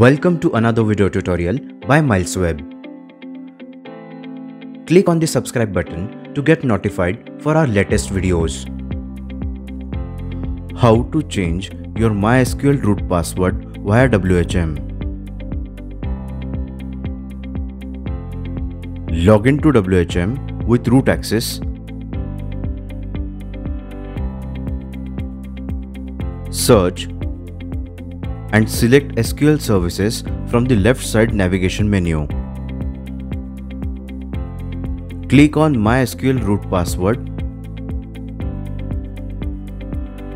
Welcome to another video tutorial by MilesWeb. Click on the subscribe button to get notified for our latest videos. How to change your MySQL root password via WHM. Log in to WHM with root access. Search and select SQL services from the left side navigation menu. Click on MySQL root password.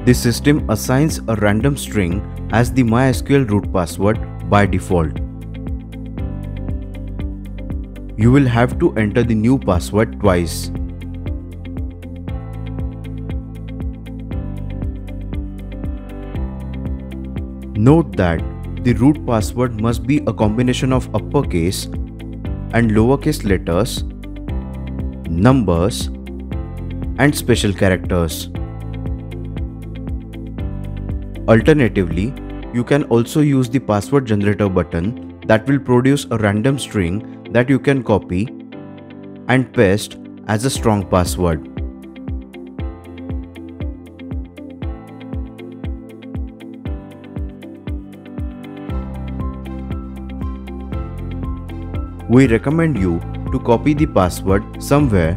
The system assigns a random string as the MySQL root password by default. You will have to enter the new password twice. Note that the root password must be a combination of uppercase and lowercase letters, numbers, and special characters. Alternatively, you can also use the password generator button that will produce a random string that you can copy and paste as a strong password. We recommend you to copy the password somewhere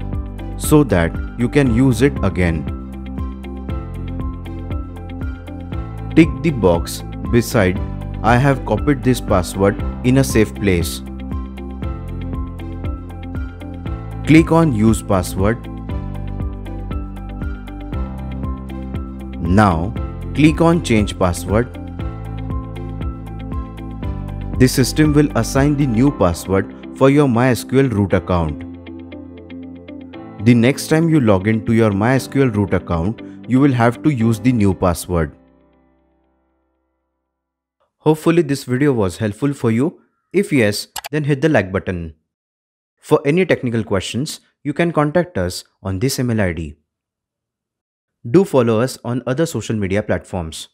so that you can use it again. Tick the box beside "I have copied this password in a safe place." Click on Use Password. Now click on Change Password. The system will assign the new password for your MySQL root account. The next time you log in to your MySQL root account, you will have to use the new password. Hopefully this video was helpful for you. If yes, then hit the like button. For any technical questions, you can contact us on this email ID. Do follow us on other social media platforms.